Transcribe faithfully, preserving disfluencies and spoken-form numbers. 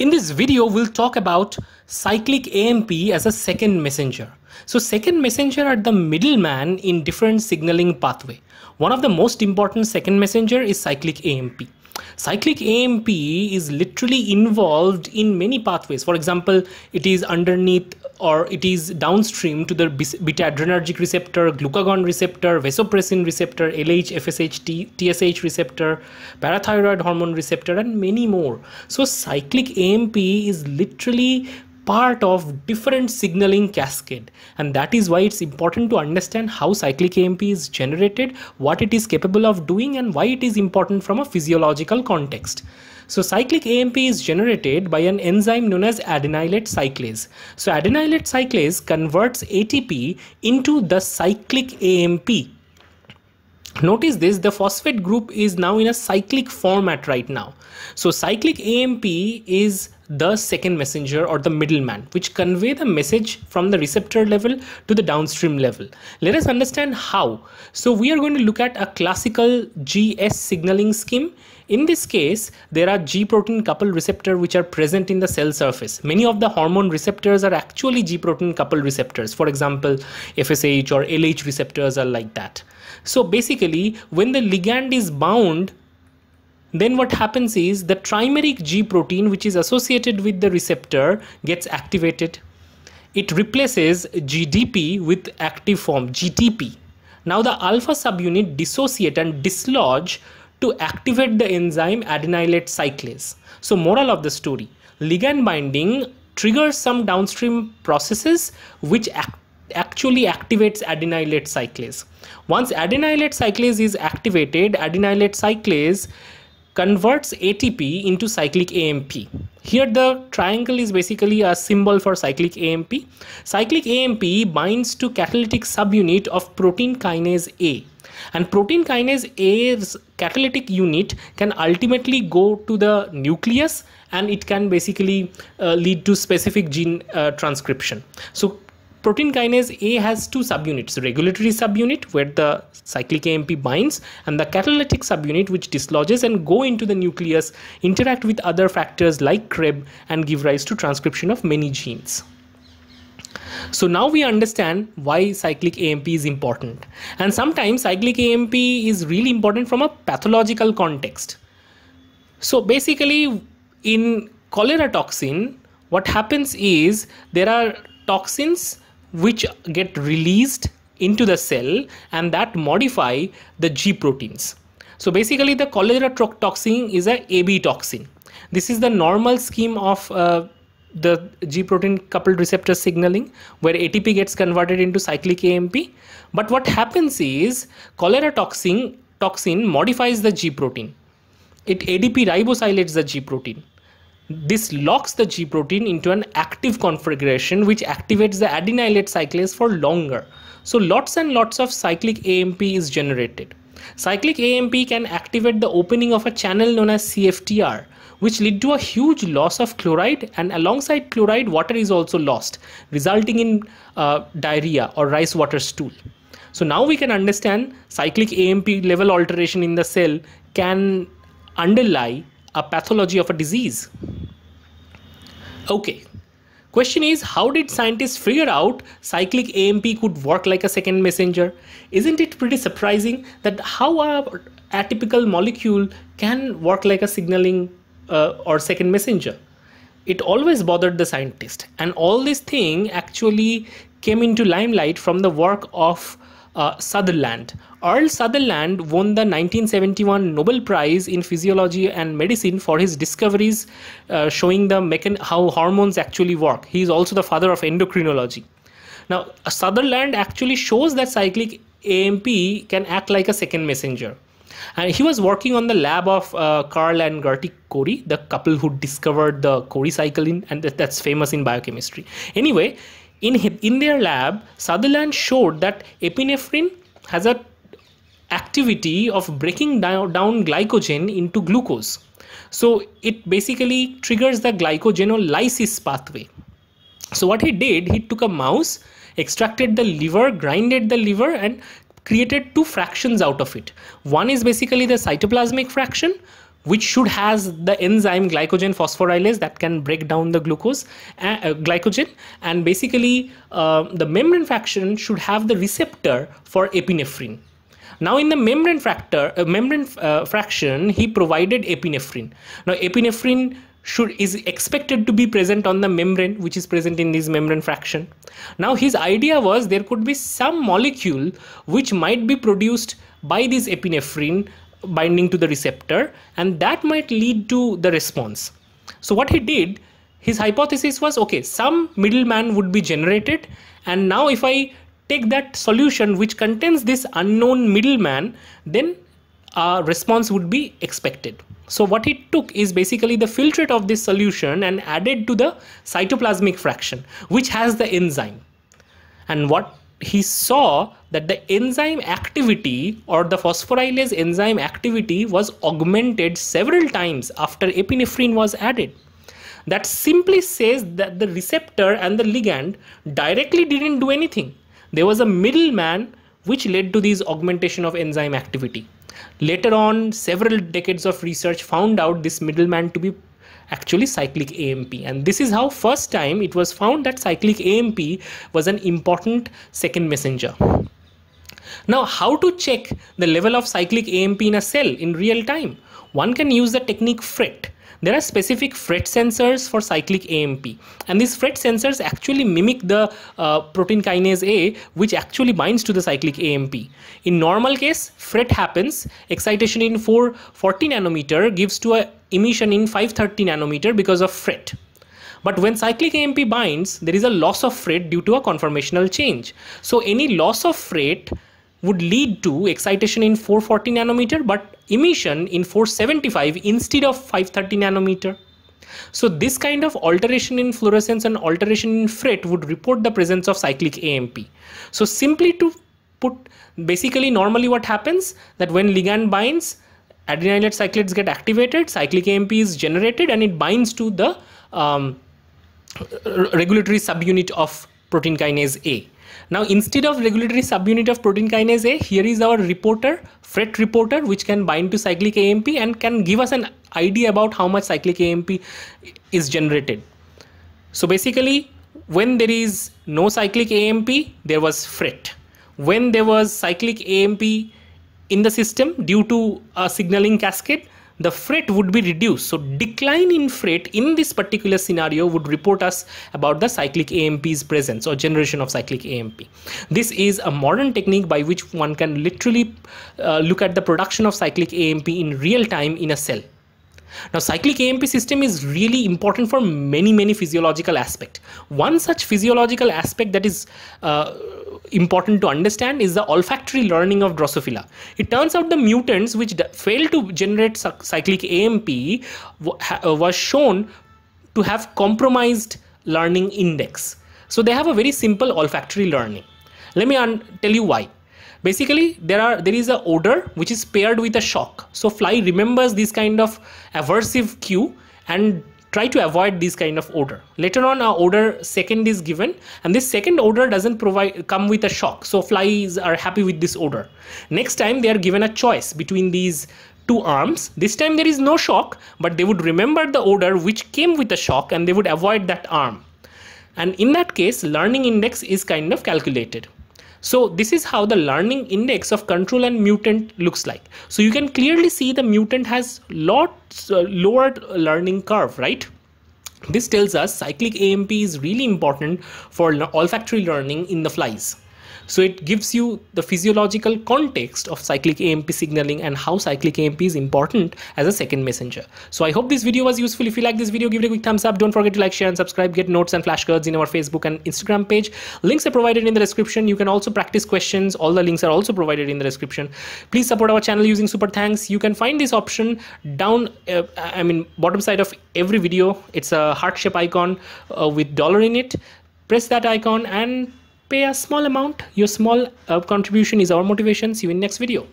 In this video, we'll talk about cyclic A M P as a second messenger. So second messenger are the middleman in different signaling pathway. One of the most important second messenger is cyclic A M P. Cyclic A M P is literally involved in many pathways. For example, it is underneath or it is downstream to the beta adrenergic receptor, glucagon receptor, vasopressin receptor, L H, F S H, T S H receptor, parathyroid hormone receptor, and many more. So cyclic A M P is literally part of different signaling cascade, and that is why it's important to understand how cyclic A M P is generated, what it is capable of doing, and why it is important from a physiological context. So cyclic A M P is generated by an enzyme known as adenylate cyclase. So adenylate cyclase converts A T P into the cyclic A M P. Notice this, the phosphate group is now in a cyclic format right now. So cyclic A M P is the second messenger or the middleman, which convey the message from the receptor level to the downstream level. Let us understand how. So we are going to look at a classical G S signaling scheme. In this case, there are G protein coupled receptor which are present in the cell surface. Many of the hormone receptors are actually G protein coupled receptors. For example, F S H or L H receptors are like that. So basically, when the ligand is bound, then what happens is the trimeric G protein, which is associated with the receptor, gets activated. It replaces G D P with active form, G T P. Now the alpha subunit dissociate and dislodge to activate the enzyme adenylate cyclase. So moral of the story, ligand binding triggers some downstream processes which act actually activates adenylate cyclase. Once adenylate cyclase is activated, adenylate cyclase converts A T P into cyclic A M P. Here the triangle is basically a symbol for cyclic A M P. Cyclic A M P binds to catalytic subunit of protein kinase A. And protein kinase A's catalytic unit can ultimately go to the nucleus, and it can basically uh, lead to specific gene uh, transcription. So protein kinase A has two subunits, regulatory subunit where the cyclic A M P binds, and the catalytic subunit which dislodges and go into the nucleus, interact with other factors like C R E B, and give rise to transcription of many genes. So now we understand why cyclic A M P is important. And sometimes cyclic A M P is really important from a pathological context. So basically in cholera toxin, what happens is there are toxins which get released into the cell, and that modify the G proteins. So basically the cholera toxin is a A B toxin. This is the normal scheme of uh, the G protein coupled receptor signaling, where A T P gets converted into cyclic A M P. But what happens is cholera toxin, toxin modifies the G protein. It A D P ribosylates the G protein. This locks the G protein into an active configuration which activates the adenylate cyclase for longer. So lots and lots of cyclic A M P is generated. Cyclic A M P can activate the opening of a channel known as C F T R, which lead to a huge loss of chloride, and alongside chloride, water is also lost, resulting in uh, diarrhea or rice water stool. So now we can understand cyclic A M P level alteration in the cell can underlie a pathology of a disease. Okay, question is, how did scientists figure out cyclic A M P could work like a second messenger? Isn't it pretty surprising that how a atypical molecule can work like a signaling uh, or second messenger? It always bothered the scientist, and all this thing actually came into limelight from the work of Uh, Sutherland. Earl Sutherland won the nineteen seventy-one Nobel Prize in Physiology and Medicine for his discoveries uh, showing the mechan how hormones actually work. He is also the father of endocrinology. Now, Sutherland actually shows that cyclic A M P can act like a second messenger. And he was working on the lab of uh, Carl and Gerty Cori, the couple who discovered the Cori cycle, in, and that, that's famous in biochemistry. Anyway, In, in their lab, Sutherland showed that epinephrine has an activity of breaking down, down glycogen into glucose. So it basically triggers the glycogenolysis pathway. So what he did, he took a mouse, extracted the liver, grinded the liver, and created two fractions out of it. One is basically the cytoplasmic fraction, which should has the enzyme glycogen phosphorylase that can break down the glucose and, uh, glycogen, and basically uh, the membrane fraction should have the receptor for epinephrine. Now in the membrane factor uh, membrane uh, fraction he provided epinephrine. Now epinephrine should is expected to be present on the membrane, which is present in this membrane fraction. Now his idea was there could be some molecule which might be produced by this epinephrine binding to the receptor, and that might lead to the response. So what he did, his hypothesis was, okay, some middleman would be generated, and now if I take that solution which contains this unknown middleman, then a response would be expected. So what he took is basically the filtrate of this solution and added to the cytoplasmic fraction which has the enzyme, and what he saw that the enzyme activity or the phosphorylase enzyme activity was augmented several times after epinephrine was added. That simply says that the receptor and the ligand directly didn't do anything. There was a middleman which led to this augmentation of enzyme activity. Later on, several decades of research found out this middleman to be actually cyclic A M P, and this is how first time it was found that cyclic A M P was an important second messenger. Now how to check the level of cyclic A M P in a cell in real time? One can use the technique FRET. There are specific FRET sensors for cyclic A M P, and these FRET sensors actually mimic the uh, protein kinase A, which actually binds to the cyclic A M P. In normal case, FRET happens, excitation in four forty nanometer gives to a emission in five thirty nanometer because of FRET. But when cyclic A M P binds, there is a loss of FRET due to a conformational change. So any loss of FRET would lead to excitation in four forty nanometer but emission in four seventy-five instead of five thirty nanometer. So this kind of alteration in fluorescence and alteration in FRET would report the presence of cyclic A M P. So simply to put, basically normally what happens that when ligand binds, adenylate cyclases get activated, cyclic A M P is generated, and it binds to the um, regulatory subunit of protein kinase A. Now instead of regulatory subunit of protein kinase A, here is our reporter, FRET reporter, which can bind to cyclic A M P and can give us an idea about how much cyclic A M P is generated. So basically when there is no cyclic A M P, there was FRET. When there was cyclic A M P in the system due to a signaling cascade, the FRET would be reduced. So decline in FRET in this particular scenario would report us about the cyclic A M P's presence or generation of cyclic A M P. This is a modern technique by which one can literally uh, look at the production of cyclic A M P in real time in a cell. Now cyclic A M P system is really important for many many physiological aspects. One such physiological aspect that is uh, important to understand is the olfactory learning of Drosophila. It turns out the mutants which fail to generate cyclic A M P was shown to have compromised learning index. So they have a very simple olfactory learning. Let me tell you why. Basically there are there is a odor which is paired with a shock. So fly remembers this kind of aversive cue and try to avoid this kind of odor. Later on our odor second is given, and this second odor doesn't provide come with a shock, so flies are happy with this odor. Next time they are given a choice between these two arms. This time there is no shock, but they would remember the odor which came with a shock and they would avoid that arm, and in that case learning index is kind of calculated. So this is how the learning index of control and mutant looks like. So you can clearly see the mutant has lots uh, lower learning curve, right? This tells us cyclic A M P is really important for olfactory learning in the flies. So it gives you the physiological context of cyclic A M P signaling and how cyclic A M P is important as a second messenger. So I hope this video was useful. If you like this video, give it a quick thumbs up. Don't forget to like, share and subscribe. Get notes and flashcards in our Facebook and Instagram page. Links are provided in the description. You can also practice questions. All the links are also provided in the description. Please support our channel using super thanks. You can find this option down, uh, I mean bottom side of every video. It's a heart shape icon uh, with dollar in it. Press that icon and pay a small amount. Your small uh, contribution is our motivation. See you in next video.